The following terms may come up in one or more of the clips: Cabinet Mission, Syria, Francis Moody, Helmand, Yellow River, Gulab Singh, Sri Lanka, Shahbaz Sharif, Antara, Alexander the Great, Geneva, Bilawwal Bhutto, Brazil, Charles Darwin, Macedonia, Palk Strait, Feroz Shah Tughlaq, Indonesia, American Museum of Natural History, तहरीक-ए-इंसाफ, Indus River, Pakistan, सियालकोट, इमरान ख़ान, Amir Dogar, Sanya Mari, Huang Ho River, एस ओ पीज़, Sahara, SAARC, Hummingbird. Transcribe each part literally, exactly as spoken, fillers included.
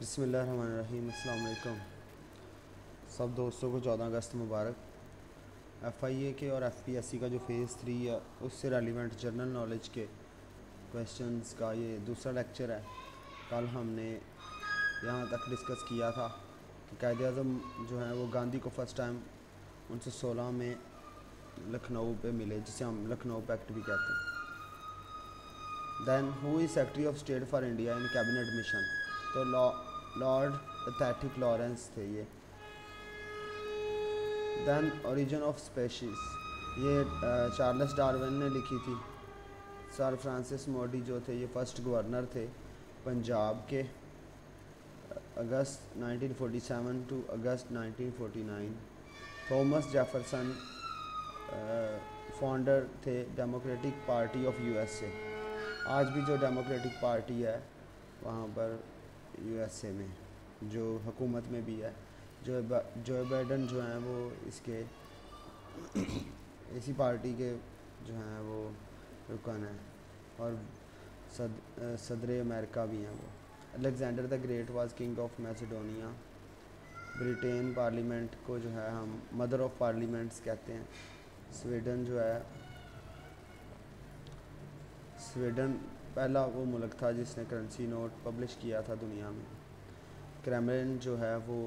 बिस्मिल्लाहिर्रहमानिर्रहीम। अस्सलाम वालेकुम। सब दोस्तों को चौदह अगस्त मुबारक। एफ़ आई ए के और एफ पी एस सी का जो फ़ेज़ थ्री है उससे रेलिवेंट जनरल नॉलेज के क्वेश्चंस का ये दूसरा लेक्चर है। कल हमने यहाँ तक डिस्कस किया था कि कायदे आज़म जो है वो गांधी को फ़र्स्ट टाइम उनसे सोलह में लखनऊ पे मिले, जिसे हम लखनऊ पैक्ट भी कहते हैं। Then who is secretary of state for India in cabinet mission, तो लॉर्ड पैथेटिक लॉरेंस थे ये। दैन ओरिजिन ऑफ स्पेशीज़, ये चार्ल्स डार्विन ने लिखी थी। सर फ्रांसिस मोडी जो थे ये फ़र्स्ट गवर्नर थे पंजाब के, August nineteen forty seven to August nineteen forty nine. Thomas Jefferson founder थे डेमोक्रेटिक पार्टी ऑफ यूएसए। आज भी जो डेमोक्रेटिक पार्टी है वहाँ पर यूएसए में, जो हुकूमत में भी है, जो जो बाइडन जो हैं वो इसके इसी पार्टी के जो हैं वो रुकन हैं, और सद सदर अमेरिका भी हैं वो। Alexander the Great was king of Macedonia. Britain parliament को जो है हम मदर ऑफ पार्लियामेंट्स कहते हैं। स्वीडन जो है, स्वीडन पहला वो मुल्क था जिसने करेंसी नोट पब्लिश किया था दुनिया में। क्रेमलिन जो है वो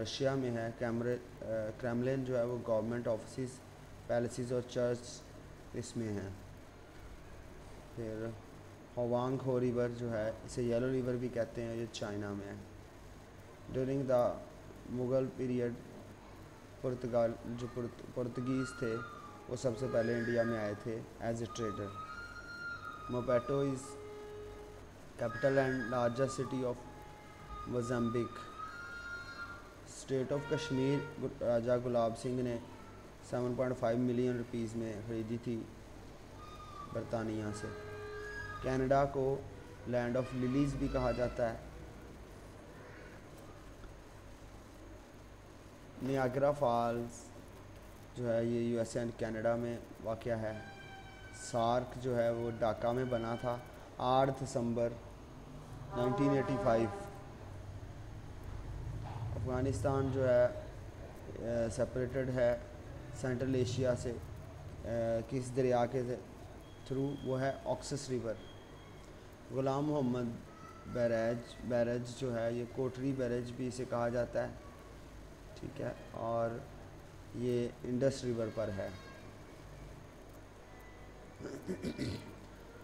रशिया में है। कैमरे क्रेमलिन जो है वो गवर्नमेंट ऑफिस, पैलेसेस और चर्च इसमें हैं। फिर हुआंग हो रिवर जो है, इसे येलो रिवर भी कहते हैं, ये चाइना में है। ड्यूरिंग द मुग़ल पीरियड पुर्तगाल जो पुर्त, पुर्तगीज़ थे वो सबसे पहले इंडिया में आए थे as a trader. Maputo is capital and largest city of Mozambique. State of Kashmir Raja Gulab Singh ने seven point five million rupees में ख़रीदी थी बरतानिया से। कनाडा को लैंड ऑफ लिलीज़ भी कहा जाता है। नियाग्रा फॉल्स जो है ये यूएसए एंड कनाडा में वाक़ है। सार्क जो है वो ढाका में बना था आठ दिसंबर नाइनटीन एटी फाइव। अफ़गानिस्तान जो है सेपरेटेड है सेंट्रल एशिया से, किस दरिया के थ्रू? वो है Oxus river. Ghulam Mohammad barrage barrage जो है ये कोठरी बैराज भी इसे कहा जाता है, ठीक है, और ये इंडस रिवर पर है।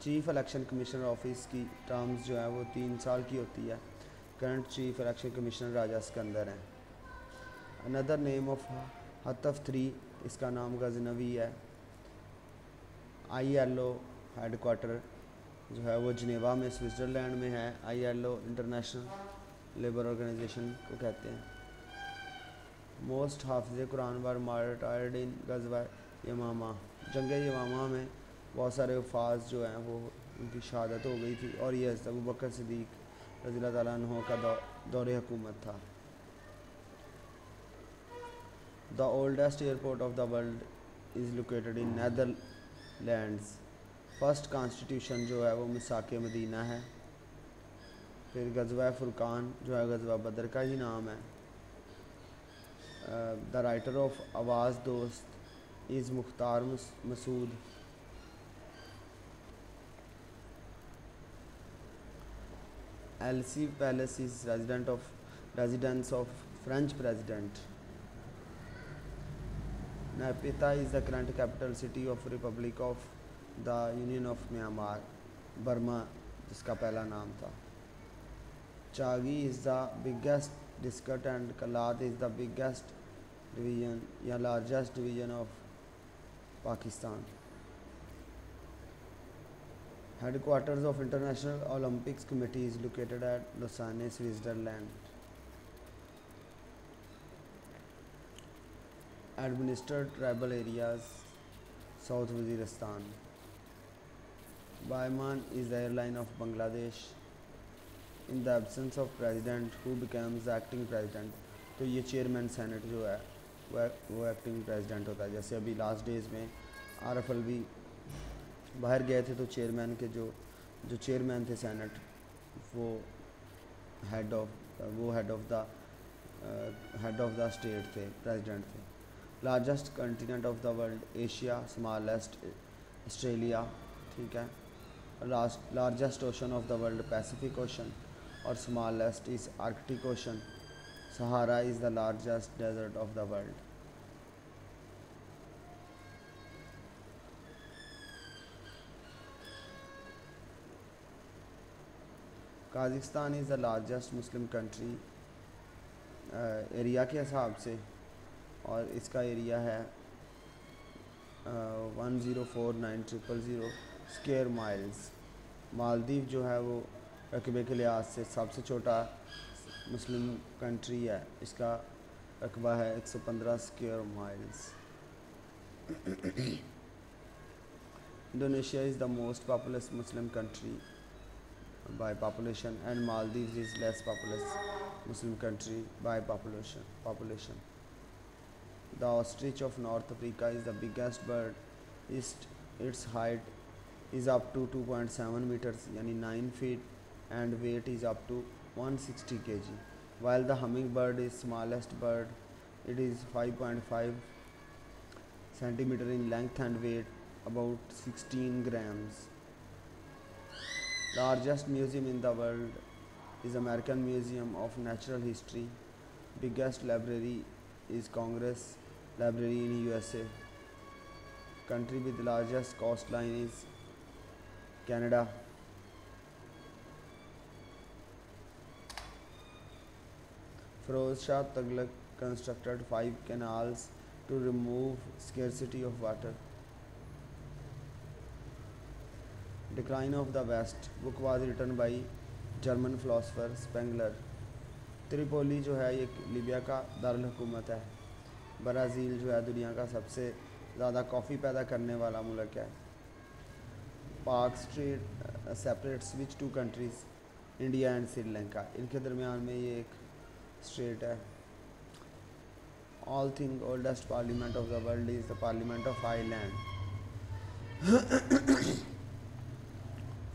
चीफ इलेक्शन कमिश्नर ऑफिस की टर्म्स जो है वो तीन साल की होती है। Current chief election commissioner Raja Sikandar हैं। Another name of Hatf three, इसका नाम गजनवी है। आई एल ओ हेडक्वार्टर जो है वो जिनेवा में, स्विट्ज़रलैंड में है। I L O international labour organisation को कहते हैं। Most hafiz Quran were martyred in गजवा यमामा, जंग यमामा में बहुत सारे वफाज जो हैं वो उनकी शहादत हो गई थी, और यह अबू बकर सिद्दीक रज़ी अल्लाह तआला अन्हु का दौ, दौर हुकूमत था। The oldest airport of the world is located in Netherlands. First constitution जो है वो मिसाक-ए-मदीना है। फिर गजवा फुरकान जो है गजवा बदर का ही नाम है। The writer of Awaz-e-Dost is Mukhtar Masood. Elysee palace is resident of residence of French president. Naypyidaw is the current capital city of republic of the union of Myanmar, Burma जिसका पहला नाम था। Chagai is the biggest district and Kalat is the biggest division या largest division of Pakistan. Headquarters of International Olympics Committee is located at Lausanne, Switzerland. Administered tribal areas, South Waziristan. Biman is the airline of Bangladesh. In the absence of president, who becomes the acting president? तो ये chairman senate जो है वो वो acting president होता है। जैसे अभी last days में आर एफ एल बी बाहर गए थे तो चेयरमैन के जो जो चेयरमैन थे सेनेट वो हेड ऑफ वो head of the head of the state थे, प्रेसिडेंट थे। Largest continent of the world Asia, smallest Australia, ठीक है। Last largest ocean of the world Pacific ocean और smallest is Arctic ocean. Sahara is the largest desert of the world. Kazakhstan is the largest Muslim country area के हिसाब से, और इसका एरिया है one zero four nine triple zero square miles. Maldives जो है वो रकबे के लिहाज से सबसे छोटा मुस्लिम कंट्री है, इसका रकबा है एक सौ पंद्रह square miles. Indonesia is the most populous Muslim country by population and Maldives is less populous Muslim country by population population The ostrich of North Africa is the biggest bird. Its height is up to two point seven meters yani nine feet and weight is up to one hundred sixty kilograms, while the hummingbird is smallest bird. It is five point five centimeters in length and weight about sixteen grams. Largest museum in the world is American Museum of Natural History. Biggest library is Congress Library in U S A. Country with largest coastline is Canada. Feroz Shah Tughlaq constructed five canals to remove scarcity of water. Decline of the West book was written by German philosopher Spengler. Tripoli जो है ये Libya का दारुल हुकूमत है। Brazil जो है दुनिया का सबसे ज़्यादा कॉफ़ी पैदा करने वाला मुल्क है। Palk street separates which two countries, India and Sri Lanka, इनके दरमियान में ये एक स्ट्रेट है। All thing oldest parliament of the world is the parliament of Ireland.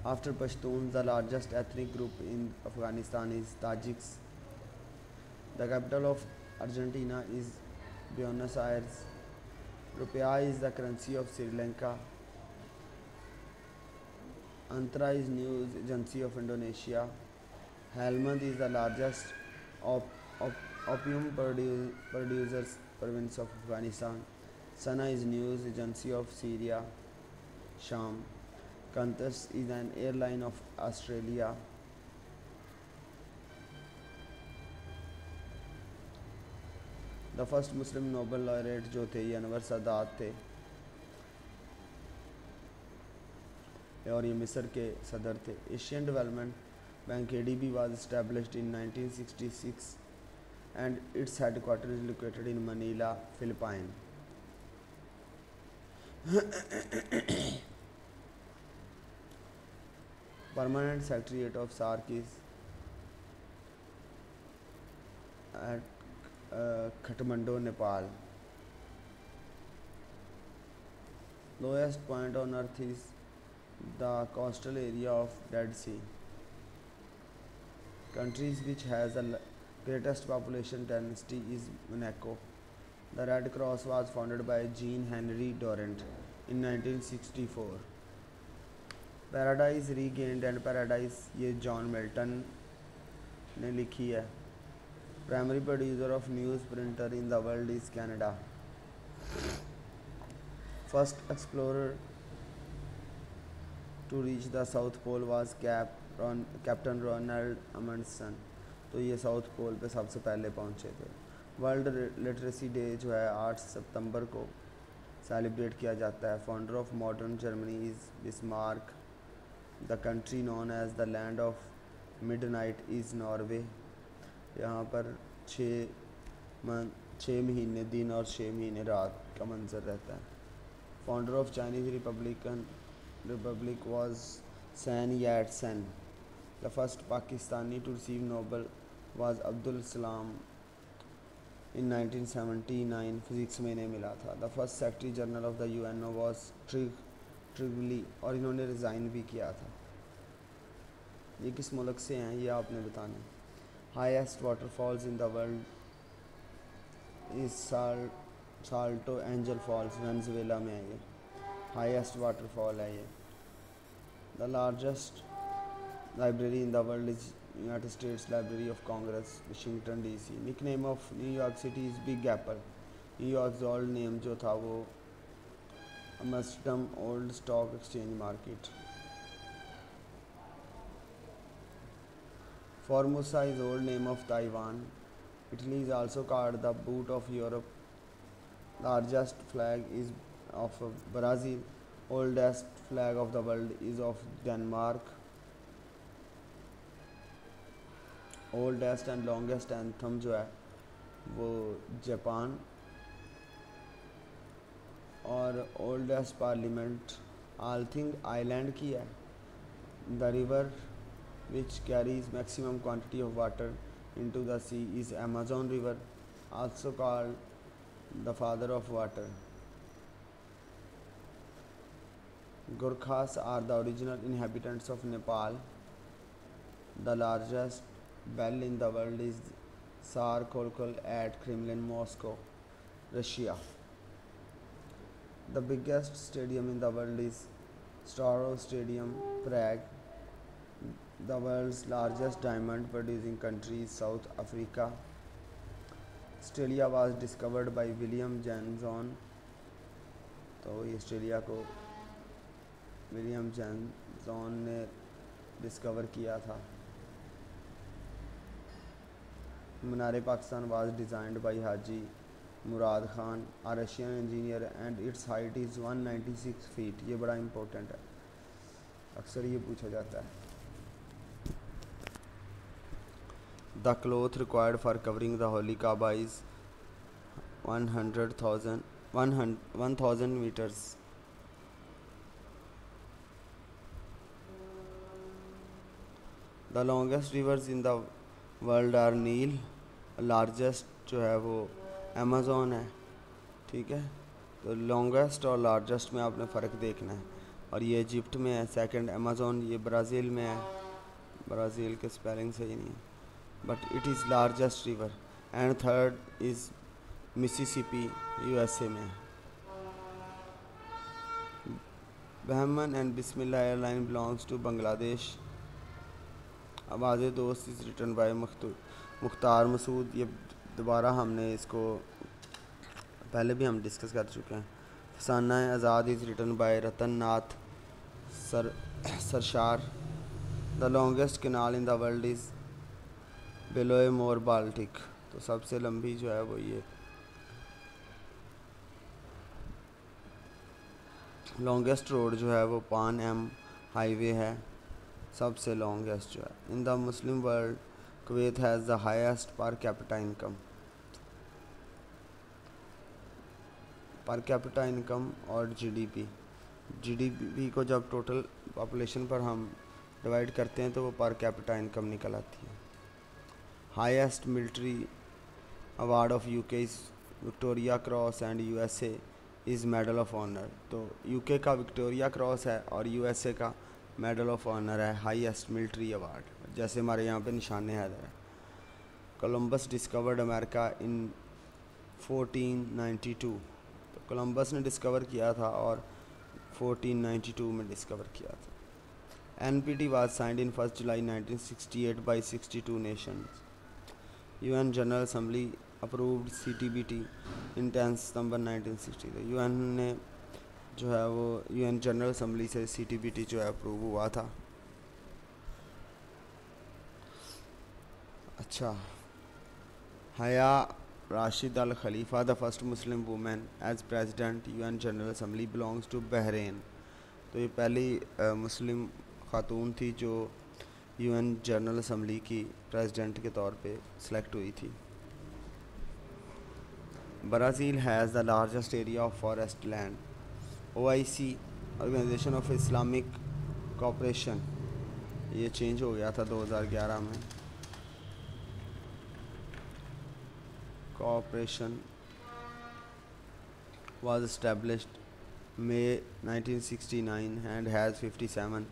After Pashtuns, the largest ethnic group in Afghanistan is Tajiks. The capital of Argentina is Buenos Aires. Rupiah is the currency of Sri Lanka. Antara is news agency of Indonesia. Helmand is the largest op op opium produ producers province of Afghanistan. Sana'a is news agency of Syria. Sham. Qantas is an airline of Australia. The first Muslim Nobel laureate जो थे ये अनवर सादात थे, और ये मिस्र के सदर थे। Asian Development Bank A D B was established in nineteen sixty-six and its headquarters is located in Manila, Philippines. Permanent Secretariat of SAARC is at uh, Kathmandu, Nepal. Lowest point on earth is the coastal area of Dead Sea. Countries which has the greatest population density is Monaco. The Red Cross was founded by Jean Henry Dorant in nineteen sixty-four. Paradise regained and paradise ये John Milton ने लिखी है। Primary producer of news printer in the world is Canada. First explorer to reach the south pole was captain Ronald Amundsen. तो ये south pole पे सबसे पहले पहुंचे थे। वर्ल्ड लिटरेसी डे जो है आठ सितंबर को सेलिब्रेट किया जाता है। Founder of modern Germany is Bismarck. The country known as the land of midnight is Norway. यहाँ पर छः मन छः महीने दिन और छः महीने रात का मंजर रहता है। Founder of Chinese republican republic was Sun Yat-sen. The first Pakistani to receive Nobel was Abdul Salam. In nineteen seventy nine physics में इन्हें मिला था। The first secretary general of the U N O was ट्रिग ट्रिगली और इन्होंने रिज़ाइन भी किया था। ये किस मुल्क से हैं ये आपने बताना। highest waterfalls in the world is साल, साल्टो एंजल फॉल्स वेनेजुएला में है, ये हाईएस्ट वाटरफॉल है ये। The largest library in the world is United States library of Congress, Washington D C. Nick name of New York city is big Apple. New York old name जो था वो Amsterdam old stock exchange market. Formosa is old name of Taiwan. Italy is also called the boot of Europe. Largest flag is of Brazil. Oldest flag of the world is of Denmark. Oldest and longest anthem जो है वो Japan, और oldest parliament Althing Island की है। The river which carries maximum quantity of water into the sea is Amazon River, also called the father of water. Gurkhas are the original inhabitants of Nepal. The largest bell in the world is Tsar Kolkol at Kremlin, Moscow, Russia. The biggest stadium in the world is Staro Stadium, Prague. The world's largest diamond producing country is South Africa. Australia was discovered by William Johnson. तो Australia को William Johnson ने discover किया था। Minar-e Pakistan was designed by Haji Murad Khan, a Russian engineer, and its height is one ninety six feet. ये बड़ा important है, अक्सर ये पूछा जाता है। The cloth required for covering the holy Kaaba is one hundred thousand meters. The longest rivers in the world are Nile. Largest जो है वो Amazon है, ठीक है। तो longest और largest में आपने फ़र्क देखना है। और ये इजिप्ट में है, second Amazon। ये ब्राज़ील में है, ब्राज़ील के स्पेलिंग सही नहीं है, but it is largest river, and third is Mississippi, U S A में। Bahman and Bismillah airline belongs to Bangladesh. Awaz-e-Dost is written by Mukhtar Masood. ये दोबारा हमने इसको पहले भी हम डिस्कस कर चुके हैं। Fasana Azad is written by Ratan Nath सर Sarshar. The longest canal in the world is Belomor Baltic. तो सबसे लंबी जो है वो ये। लॉन्गेस्ट रोड जो है वो पान एम हाईवे है, सबसे लॉन्गेस्ट जो है। In the Muslim world Kuwait has the highest per capita income. Per capita income और जीडीपी, जीडीपी को जब टोटल पॉपुलेशन पर हम डिवाइड करते हैं तो वो पर कैपिटा इनकम निकल आती है। Highest military award of U K is Victoria Cross, and U S A is Medal of Honor. तो U K का Victoria Cross है और U S A का Medal of Honor है, highest military award। जैसे हमारे यहाँ पे निशाने हैदर है। Columbus discovered America in fourteen ninety-two। तो Columbus ने discover किया था और fourteen ninety-two में discover किया था। N P T was signed in first July nineteen sixty-eight by sixty-two nations. U N general assembly approved C T B T in tenth September nineteen sixty. तो U N ने जो है वो you N general assembly से सी T B T जो है approve हुआ था। अच्छा, Haya Rashid Al Khalifa the first Muslim women as president U N general assembly belongs to Bahrain. तो ये पहली आ, मुस्लिम खातून थी जो यूएन जनरल असम्बली की प्रेसिडेंट के तौर पे सिलेक्ट हुई थी। Brazil has the largest area of forest land. O I C organisation of Islamic cooperation, ये चेंज हो गया था दो हज़ार ग्यारह में। Cooperation was established May nineteen sixty nine and has fifty seven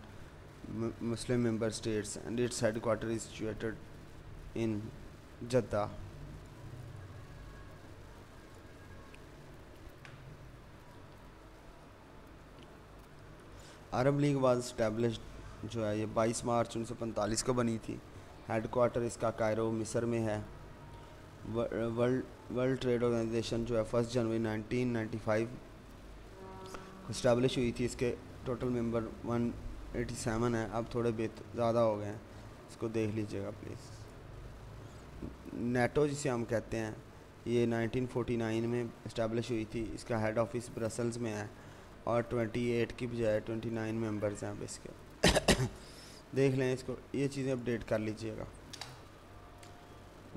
Muslim member states, and its headquarters is situated in Jeddah. Arab league was established जो है ये बाईस मार्च उन्नीस सौ पैंतालीस को बनी थी। हेड क्वार्टर इसका कायरो मिस्र में है। वर्ल्ड वर्ल्ड ट्रेड ऑर्गेनाइजेशन जो है first January nineteen ninety five establish हुई थी। इसके total member one eighty seven है। अब थोड़े ज़्यादा हो गए हैं, इसको देख लीजिएगा प्लीज़। नेटो जिसे हम कहते हैं ये नाइनटीन फोर्टी नाइन में इस्टेब्लिश हुई थी। इसका हेड ऑफिस ब्रसल्स में है और अट्ठाईस की बजाय उनतीस मेंबर्स हैं अब इसके। देख लें इसको, ये चीज़ें अपडेट कर लीजिएगा।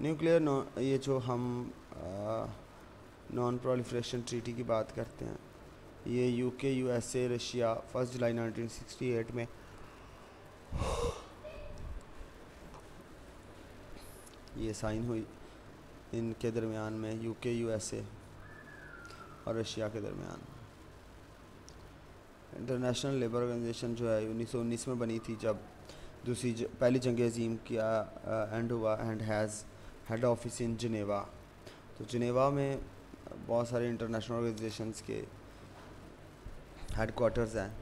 न्यूक्लियर नॉ ये जो हम नॉन प्रोलिफरेशन ट्रीटी की बात करते हैं, ये UK USA Russia first July nineteen sixty eight में ये साइन हुई इनके दरमियान में, यूके यूएसए और रशिया के दरमियान। इंटरनेशनल लेबर ऑर्गेनाइजेशन जो है उन्नीस सौ उन्नीस में बनी थी जब दूसरी ज, पहली जंग अजीम किया एंड हुआ and has head office in Geneva. तो जिनेवा में बहुत सारे इंटरनेशनल ऑर्गेनाइजेशंस के हेड क्वार्टर्स हैं।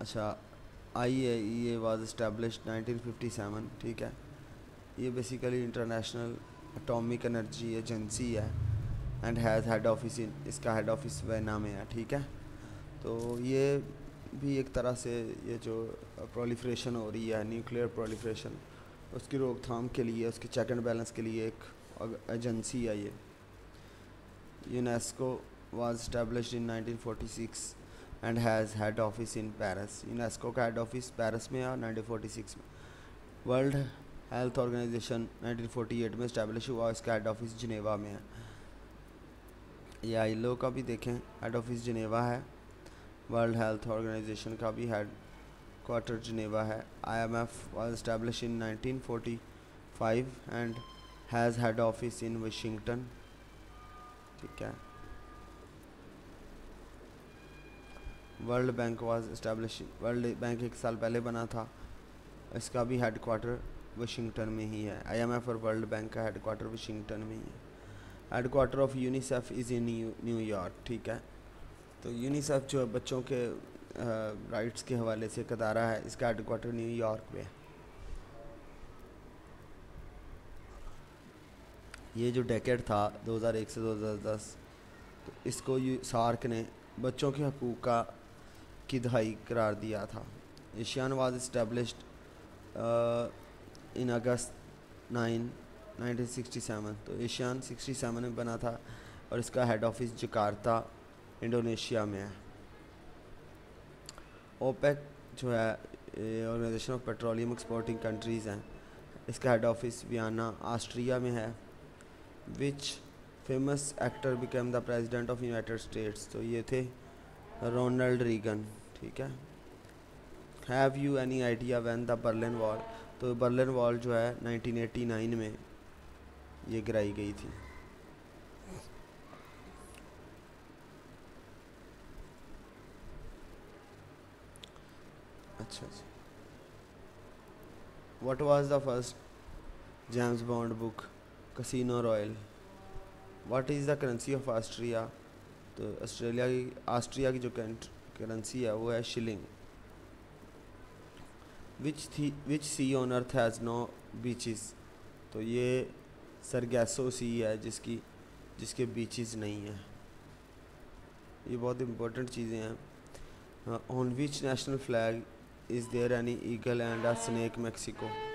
अच्छा, I A E A was established nineteen fifty seven, ठीक है। ये basically international atomic energy agency है and has head office in, इसका हेड ऑफिस वेना में है, ठीक है। तो ये भी एक तरह से ये जो प्रोलिफरेशन हो रही है न्यूक्लियर प्रोलिफरेशन, उसकी रोकथाम के लिए, उसके चेक एंड बैलेंस के लिए एक एजेंसी है ये। UNESCO was established in nineteen forty six and has head office in Paris. UNESCO का हेड ऑफिस पेरिस में है नाइनटीन फोर्टी सिक्स में। World health organisation nineteen forty eight में इस्टेब्लिश हुआ, इसका हेड ऑफिस जिनेवा में है। ये आईलो का भी देखें, हेड ऑफिस जिनेवा है। वर्ल्ड हेल्थ ऑर्गेनाइजेशन का भी हेड क्वार्टर जिनेवा है। IMF was establish in nineteen forty five and has head office in Washington, ठीक है। World bank was establish, world bank एक साल पहले बना था, इसका भी हेड क्वार्टर वाशिंगटन में ही है। आईएमएफ और वर्ल्ड बैंक का हेड क्वार्टर वाशिंगटन में ही है। Headquarter of UNICEF is in New York, ठीक है। तो यूनिसेफ जो बच्चों के राइट्स के हवाले से कतारा है, इसका हेड क्वार्टर न्यूयॉर्क में है। ये जो डेकेड था दो हज़ार एक से दो हज़ार दस, तो इसको सार्क ने बच्चों के हकूक़ का की दहाई करार दिया था। ASEAN was established in August nine nineteen sixty seven, तो एशियान सिक्सटी सेवन में बना था और इसका हेड ऑफिस जकार्ता इंडोनेशिया में है। ओपेक जो है organisation of petroleum exporting countries हैं, इसका हेड ऑफिस वियना ऑस्ट्रिया में है। Which famous actor became the president of United States, तो ये थे रोनल्ड रीगन, ठीक है। Have you any idea when the Berlin wall, तो बर्लिन वॉल जो है नाइनटीन एटी नाइन में ये गिराई गई थी। अच्छा जी, what was the first James Bond book? Casino Royale. What is the currency of Austria, तो ऑस्ट्रेलिया की ऑस्ट्रिया की जो करेंसी है वो है शिलिंग। विच थी which sea on earth has no beaches, तो ये सरगैसो सी है जिसकी जिसके बीचेस नहीं हैं। ये बहुत इम्पोर्टेंट चीज़ें हैं। On which national flag is there any eagle and a snake, Mexico.